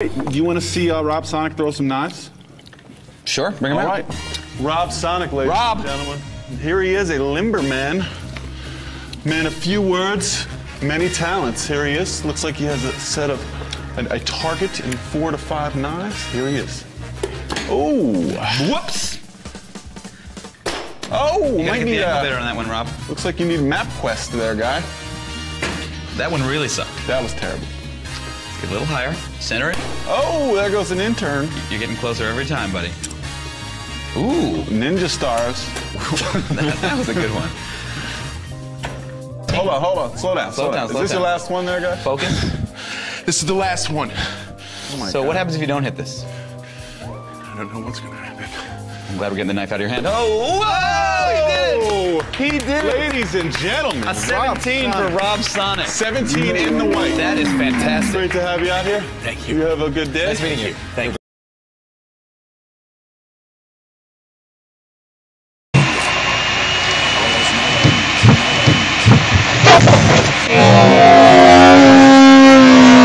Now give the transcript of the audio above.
Do you want to see Rob Sonic throw some knives? Sure, bring him out. All right. Rob Sonic, ladies and gentlemen. Here he is, a limber man. Man of few words, many talents. Here he is. Looks like he has a set of a target and 4 to 5 knives. Here he is. Oh, whoops. Oh, you might need a better on that one, Rob. Looks like you need MapQuest there, guy. That one really sucked. That was terrible. Get a little higher. Center it. Oh, there goes an intern. You're getting closer every time, buddy. Ooh. Ninja stars. that was a good one. Hold on. Slow down. Is this your last one there, guy? Focus. This is the last one. Oh my God. What happens if you don't hit this? I don't know what's going to happen. I'm glad we're getting the knife out of your hand. Oh, whoa! He did it! He did it! Ladies and gentlemen, a 17 for Rob Sonic. 17 in the white. That is fantastic. Great to have you out here. Thank you. You have a good day. Nice meeting you. Thank you.